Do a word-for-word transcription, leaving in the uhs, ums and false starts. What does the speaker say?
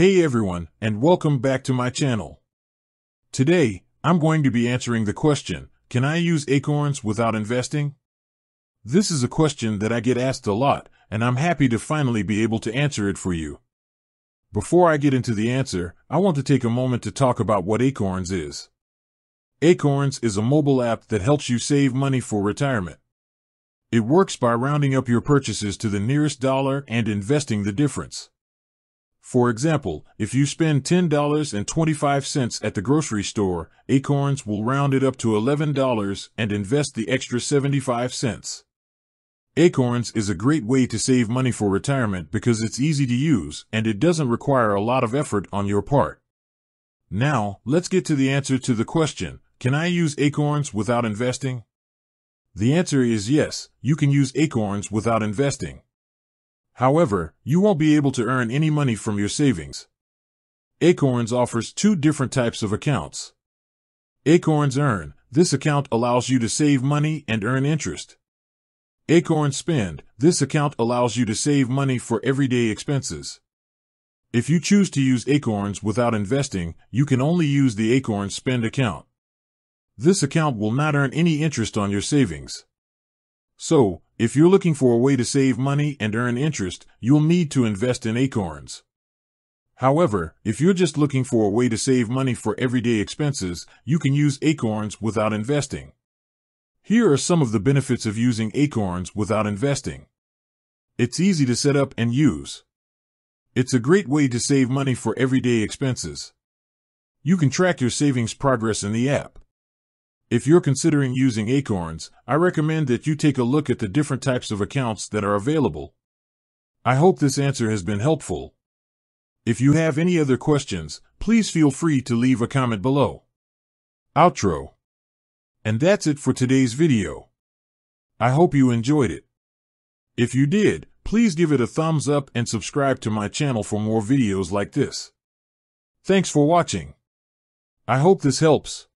Hey everyone, and welcome back to my channel. Today, I'm going to be answering the question, can I use acorns without investing? This is a question that I get asked a lot, and I'm happy to finally be able to answer it for you. Before I get into the answer, I want to take a moment to talk about what Acorns is. Acorns is a mobile app that helps you save money for retirement. It works by rounding up your purchases to the nearest dollar and investing the difference. For example, if you spend ten dollars and twenty-five cents at the grocery store, Acorns will round it up to eleven dollars and invest the extra seventy-five cents. Acorns is a great way to save money for retirement because it's easy to use and it doesn't require a lot of effort on your part. Now, let's get to the answer to the question, can I use Acorns without investing? The answer is yes, you can use Acorns without investing. However, you won't be able to earn any money from your savings. Acorns offers two different types of accounts. Acorns Earn, this account allows you to save money and earn interest. Acorns Spend, this account allows you to save money for everyday expenses. If you choose to use Acorns without investing, you can only use the Acorns Spend account. This account will not earn any interest on your savings. So, if you're looking for a way to save money and earn interest, you'll need to invest in Acorns. However, if you're just looking for a way to save money for everyday expenses, you can use Acorns without investing. Here are some of the benefits of using Acorns without investing. It's easy to set up and use. It's a great way to save money for everyday expenses. You can track your savings progress in the app. If you're considering using Acorns, I recommend that you take a look at the different types of accounts that are available. I hope this answer has been helpful. If you have any other questions, please feel free to leave a comment below. Outro. And that's it for today's video. I hope you enjoyed it. If you did, please give it a thumbs up and subscribe to my channel for more videos like this. Thanks for watching. I hope this helps.